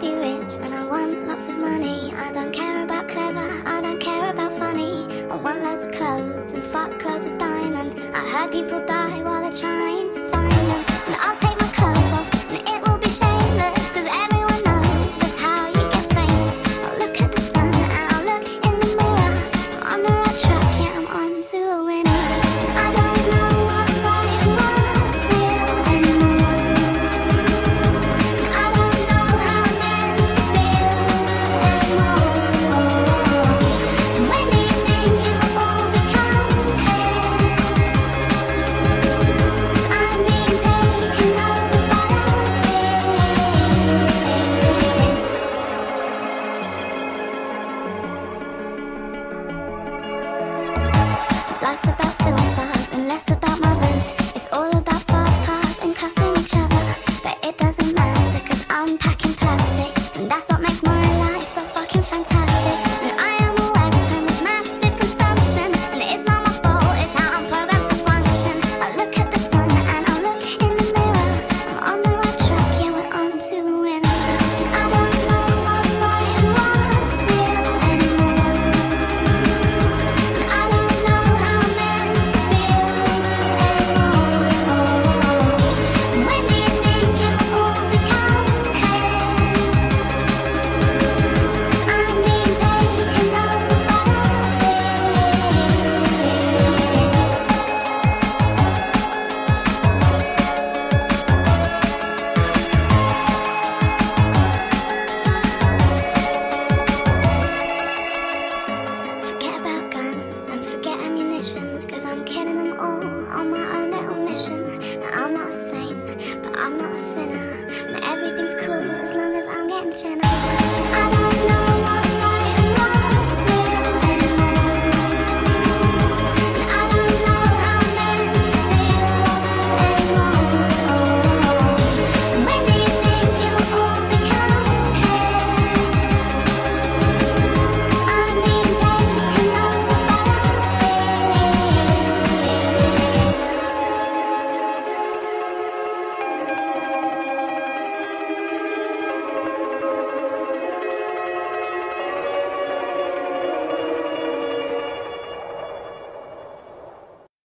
be rich and I want lots of money. I don't care about clever, I don't care about funny. I want loads of clothes and fuck loads of diamonds. I heard people die while they're trying to find them. And I'll take my clothes off and it will be shameless, cause everyone knows that's how you get famous. I'll look at the sun and I'll look in the mirror. I'm on the right track, yeah, I'm on to the winner. I don't know what's right and what's real anymore. I don't know how I'm meant to feel anymore. And when do you think it will all become clear? 'Cause I'm being taken over by that feeling. Life's about film stars and less about mothers. It's all about fast cars and cussing each other. But it doesn't matter, cause I'm packing plastic. And that's what makes my life so fucking fantastic. And I am a weapon of massive consumption. And it's not my fault, it's how I'm programmed to function. I look at the sun and I look in the mirror. I'm on the right track, yeah, we're on to the winner. I don't know what's right and what's real anymore. I don't know how I'm meant to feel anymore. And when do you think it will all become clear? 'Cause I'm being taken over by that feeling. Forget about guns and forget ammunition.